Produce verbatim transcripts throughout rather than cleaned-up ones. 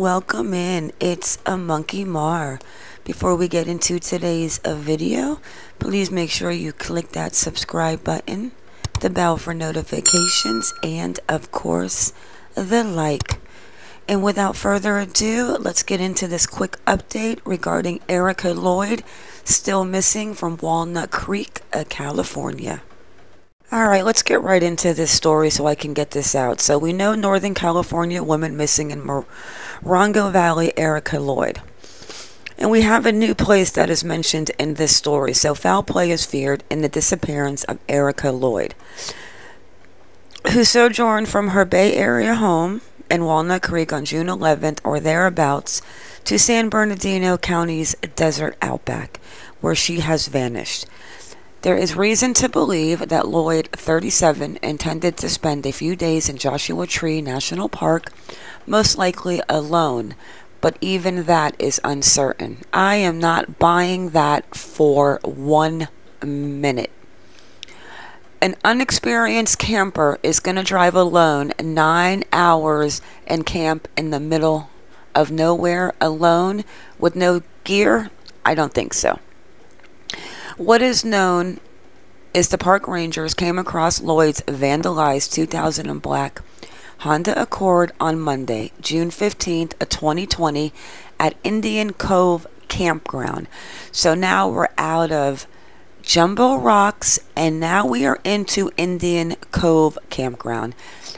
welcome in. It's a Monkey Mar. Before we get into today's video, please make sure you click that subscribe button, the bell for notifications, and of course, the like. And without further ado, let's get into this quick update regarding Erika Lloyd, still missing from Walnut Creek, California. All right, let's get right into this story so I can get this out. So we know Northern California woman missing in Morongo Valley, Erika Lloyd. And we have a new place that is mentioned in this story. So foul play is feared in the disappearance of Erika Lloyd, who sojourned from her Bay Area home in Walnut Creek on June eleventh or thereabouts to San Bernardino County's desert outback, where she has vanished. There is reason to believe that Lloyd, thirty-seven, intended to spend a few days in Joshua Tree National Park, most likely alone, but even that is uncertain. I am not buying that for one minute. An unexperienced camper is going to drive alone nine hours and camp in the middle of nowhere alone with no gear? I don't think so. What is known is the park rangers came across Lloyd's vandalized two thousand black Honda Accord on Monday, June fifteenth, twenty twenty, at Indian Cove Campground. So now we're out of Jumbo Rocks, and now we are into Indian Cove Campground,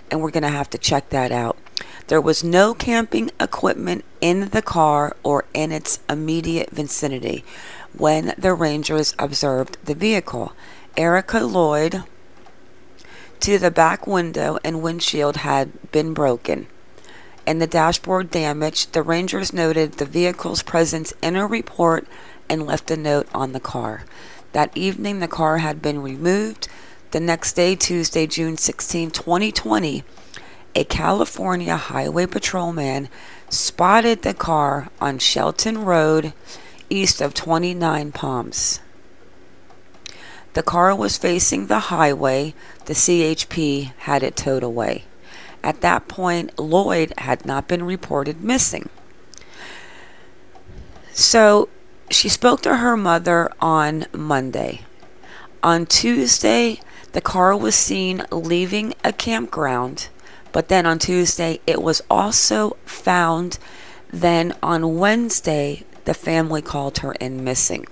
and we're going to have to check that out. There was no camping equipment in the car or in its immediate vicinity when the rangers observed the vehicle. Erika Lloyd to the back window and windshield had been broken and the dashboard damaged. The rangers noted the vehicle's presence in a report and left a note on the car. That evening, the car had been removed. The next day, Tuesday, June sixteenth, twenty twenty, a California Highway Patrolman spotted the car on Shelton Road, east of twenty-nine Palms. The car was facing the highway. The C H P had it towed away. At that point, Lloyd had not been reported missing. So, she spoke to her mother on Monday. On Tuesday, the car was seen leaving a campground, but then on Tuesday, it was also found. Then on Wednesday, the family called her in missing.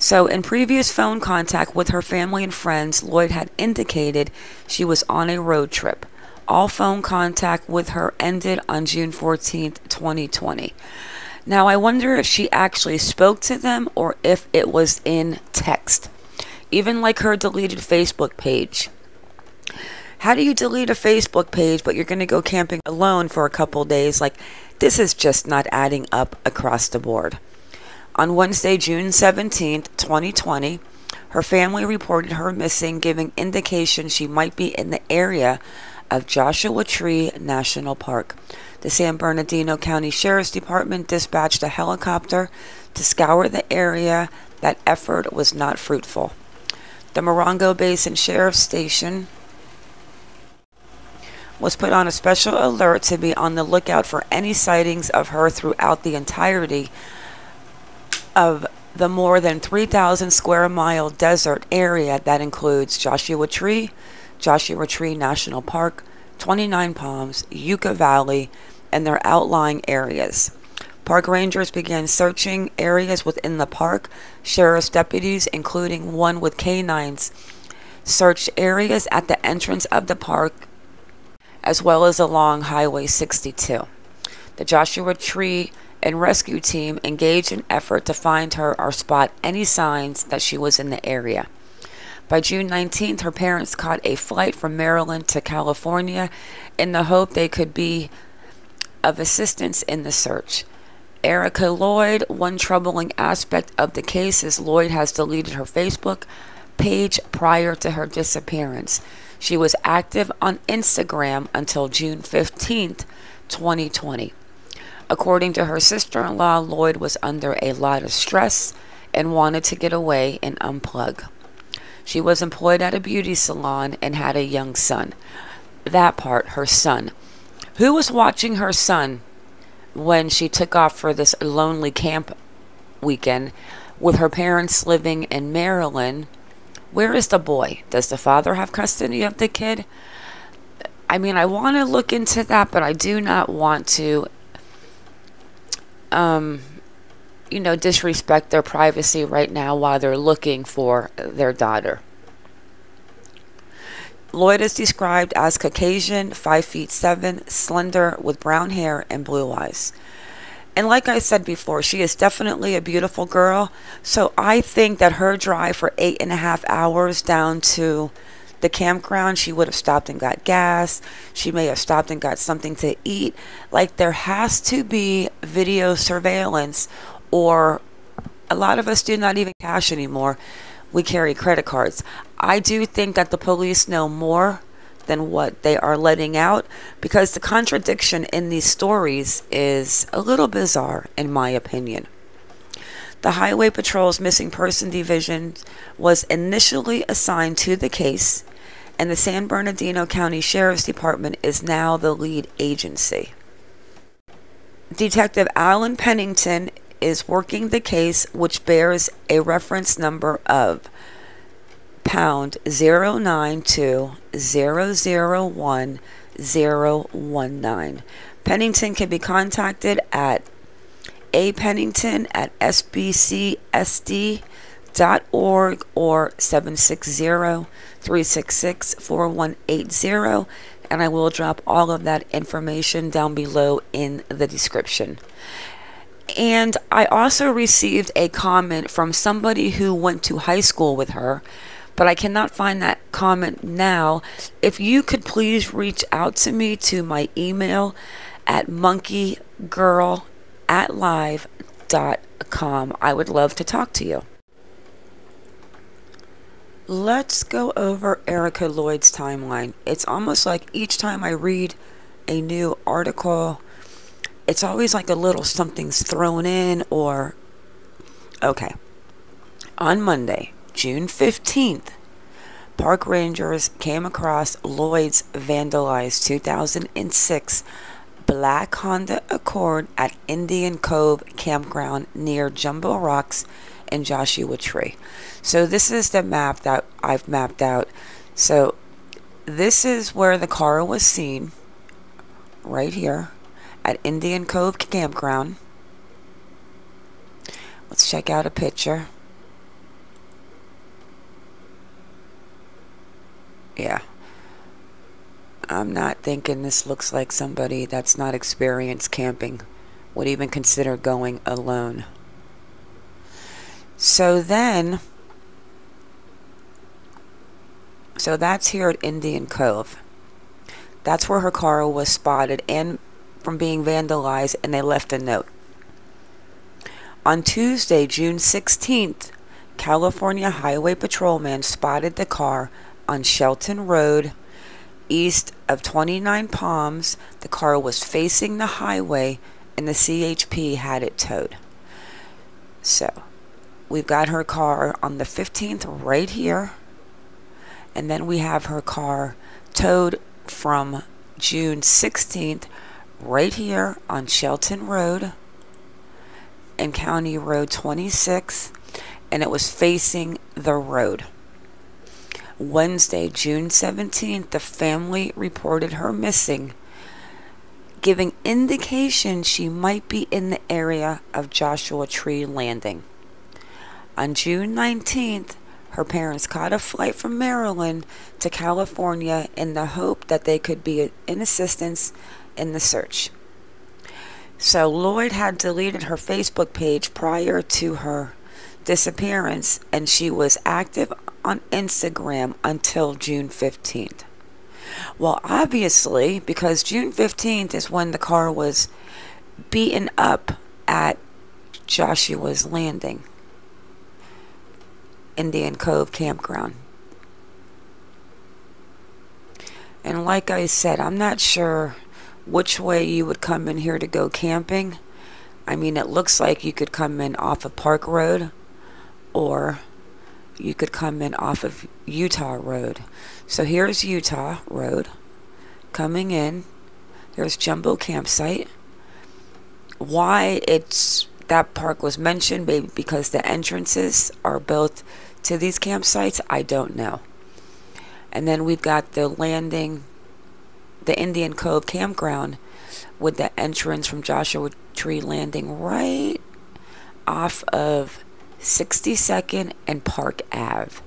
So in previous phone contact with her family and friends, Lloyd had indicated she was on a road trip. All phone contact with her ended on June fourteenth, twenty twenty. Now, I wonder if she actually spoke to them or if it was in text. Even like her deleted Facebook page. How do you delete a Facebook page, but you're going to go camping alone for a couple days? Like, this is just not adding up across the board. On Wednesday, June seventeenth, twenty twenty, her family reported her missing, giving indication she might be in the area of Joshua Tree National Park. The San Bernardino County Sheriff's Department dispatched a helicopter to scour the area. That effort was not fruitful. The Morongo Basin Sheriff's Station was put on a special alert to be on the lookout for any sightings of her throughout the entirety of the more than three thousand square mile desert area that includes Joshua Tree, Joshua Tree National Park, twenty-nine Palms, Yucca Valley, and their outlying areas. Park rangers began searching areas within the park. Sheriff's deputies, including one with canines, searched areas at the entrance of the park as well as along Highway sixty-two. The Joshua Tree and Rescue Team engaged in effort to find her or spot any signs that she was in the area. By June nineteenth, her parents caught a flight from Maryland to California in the hope they could be of assistance in the search. Erika Lloyd, one troubling aspect of the case is Lloyd has deleted her Facebook page prior to her disappearance. She was active on Instagram until June fifteenth, twenty twenty. According to her sister-in-law, Lloyd was under a lot of stress and wanted to get away and unplug. She was employed at a beauty salon and had a young son. That part, her son. Who was watching her son when she took off for this lonely camp weekend with her parents living in Maryland. Where is the boy? Does the father have custody of the kid? I mean, I want to look into that, but I do not want to, um, you know, disrespect their privacy right now while they're looking for their daughter. Lloyd is described as Caucasian, five feet seven, slender, with brown hair and blue eyes. And like I said before, she is definitely a beautiful girl. So I think that her drive for eight and a half hours down to the campground, she would have stopped and got gas. She may have stopped and got something to eat. Like, there has to be video surveillance, or a lot of us do not even cash anymore. We carry credit cards. I do think that the police know more than what they are letting out, because the contradiction in these stories is a little bizarre, in my opinion. The Highway Patrol's Missing Person Division was initially assigned to the case, and the San Bernardino County Sheriff's Department is now the lead agency. Detective Alan Pennington is working the case, which bears a reference number of pound zero nine two zero zero one zero one nine. Pennington can be contacted at a pennington at s b c s d dot org or seven six zero, three six six, four one eight zero, and I will drop all of that information down below in the description. And I also received a comment from somebody who went to high school with her, but I cannot find that comment now. If you could please reach out to me to my email at monkey girl at live dot com. I would love to talk to you. Let's go over Erika Lloyd's timeline. It's almost like each time I read a new article, it's always like a little something's thrown in or... Okay. On Monday, June fifteenth, park rangers came across Lloyd's vandalized two thousand six black Honda Accord at Indian Cove Campground near Jumbo Rocks and Joshua Tree. So this is the map that I've mapped out. So this is where the car was seen, right here, at Indian Cove Campground. Let's check out a picture. Yeah. I'm not thinking this looks like somebody that's not experienced camping would even consider going alone. So then, so that's here at Indian Cove. That's where her car was spotted and from being vandalized, and they left a note. On Tuesday, June sixteenth, California Highway Patrolman spotted the car on Shelton Road, east of twenty-nine Palms. The car was facing the highway, and the C H P had it towed. So, we've got her car on the fifteenth right here, and then we have her car towed from June sixteenth right here on Shelton Road and County Road twenty-six, and it was facing the road. Wednesday, June seventeenth, the family reported her missing, giving indication she might be in the area of Joshua Tree Landing. On June nineteenth, her parents caught a flight from Maryland to California in the hope that they could be in assistance in the search. So Lloyd had deleted her Facebook page prior to her disappearance, and she was active on Instagram until June fifteenth. Well, obviously, because June fifteenth is when the car was beaten up at Joshua's Landing, Indian Cove Campground. And like I said, I'm not sure which way you would come in here to go camping. I mean, it looks like you could come in off of Park Road, or you could come in off of Utah Road. So here's Utah Road coming in. There's Jumbo Campsite. why it's that park was mentioned, maybe because the entrances are built to these campsites, I don't know. And then we've got the landing, the Indian Cove Campground, with the entrance from Joshua Tree Landing right off of sixty-second and Park Avenue.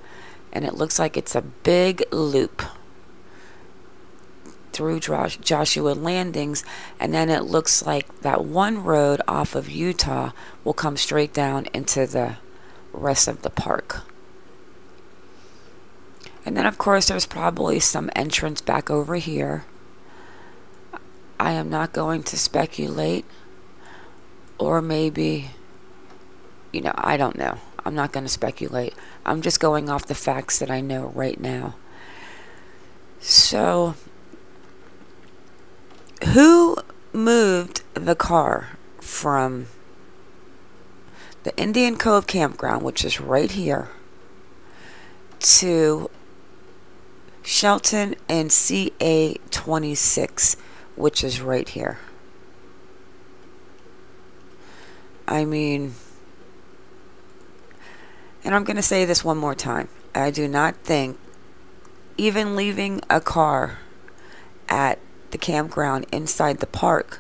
And it looks like it's a big loop through Joshua Landings, and then it looks like that one road off of Utah will come straight down into the rest of the park. And then of course there's probably some entrance back over here. I am not going to speculate, or maybe, you know, I don't know. I'm not going to speculate. I'm just going off the facts that I know right now. So, who moved the car from the Indian Cove Campground, which is right here, to Shelton and C A twenty-six, which is right here? I mean, and I'm going to say this one more time, I do not think even leaving a car at the campground inside the park,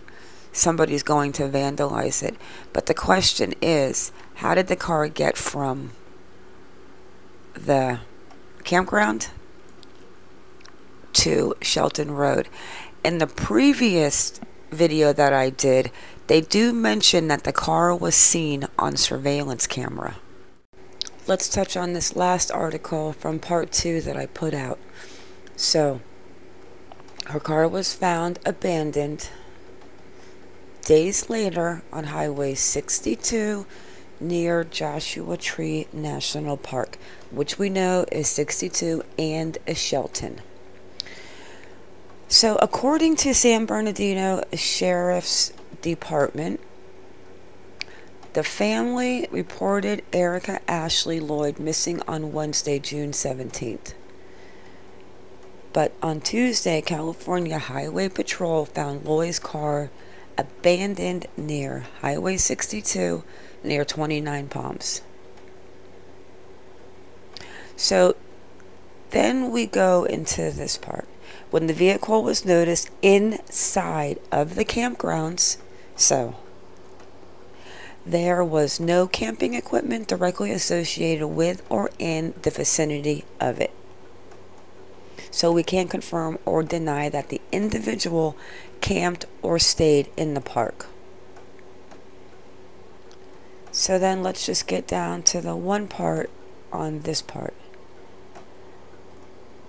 somebody's going to vandalize it. But the question is, how did the car get from the campground to Shelton Road? In the previous video that I did, they do mention that the car was seen on surveillance camera. Let's touch on this last article from part two that I put out. So, her car was found abandoned days later on Highway sixty-two near Joshua Tree National Park, which we know is sixty-two and Shelton. So according to San Bernardino Sheriff's Department, the family reported Erika Ashley Lloyd missing on Wednesday, June seventeenth. But on Tuesday, California Highway Patrol found Lloyd's car abandoned near Highway sixty-two, near twenty-nine Palms. So then we go into this part. When the vehicle was noticed inside of the campgrounds, so there was no camping equipment directly associated with or in the vicinity of it. So we can't confirm or deny that the individual camped or stayed in the park. So then let's just get down to the one part on this part.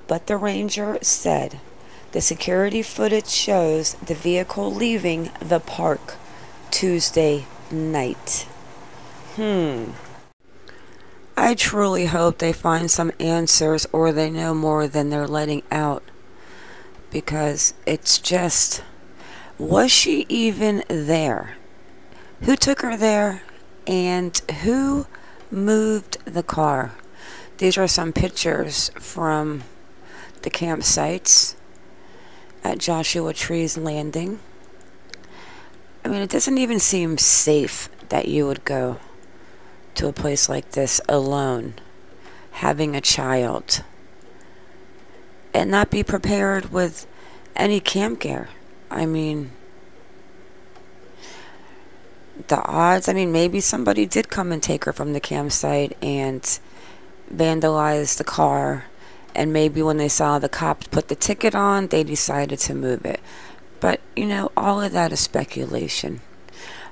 But the ranger said, the security footage shows the vehicle leaving the park Tuesday night. Hmm. I truly hope they find some answers, or they know more than they're letting out, because it's just, was she even there? Who took her there, and who moved the car? These are some pictures from the campsites at Joshua Tree's Landing. I mean, it doesn't even seem safe that you would go to a place like this alone, having a child, and not be prepared with any camp gear. I mean, the odds, I mean, maybe somebody did come and take her from the campsite and vandalize the car, and maybe when they saw the cops put the ticket on, they decided to move it. But, you know, all of that is speculation.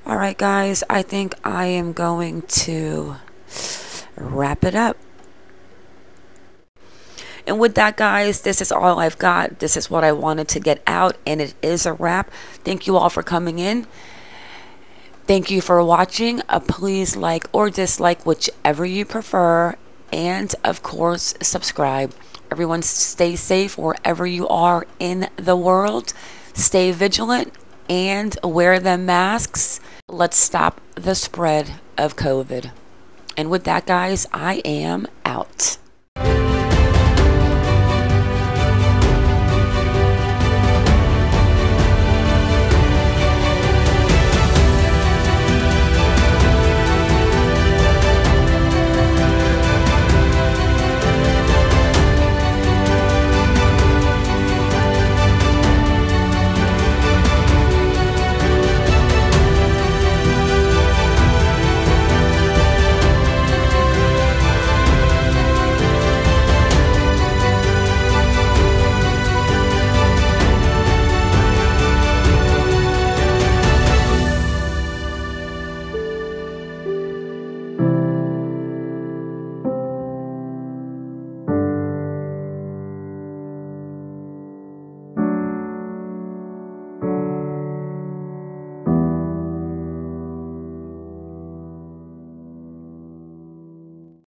Alright guys, I think I am going to wrap it up. And with that guys, this is all I've got. This is what I wanted to get out, and it is a wrap. Thank you all for coming in. Thank you for watching. Uh, please like or dislike, whichever you prefer. And of course, subscribe. Everyone stay safe wherever you are in the world. Stay vigilant and wear the masks. Let's stop the spread of COVID. And with that, guys, I am out.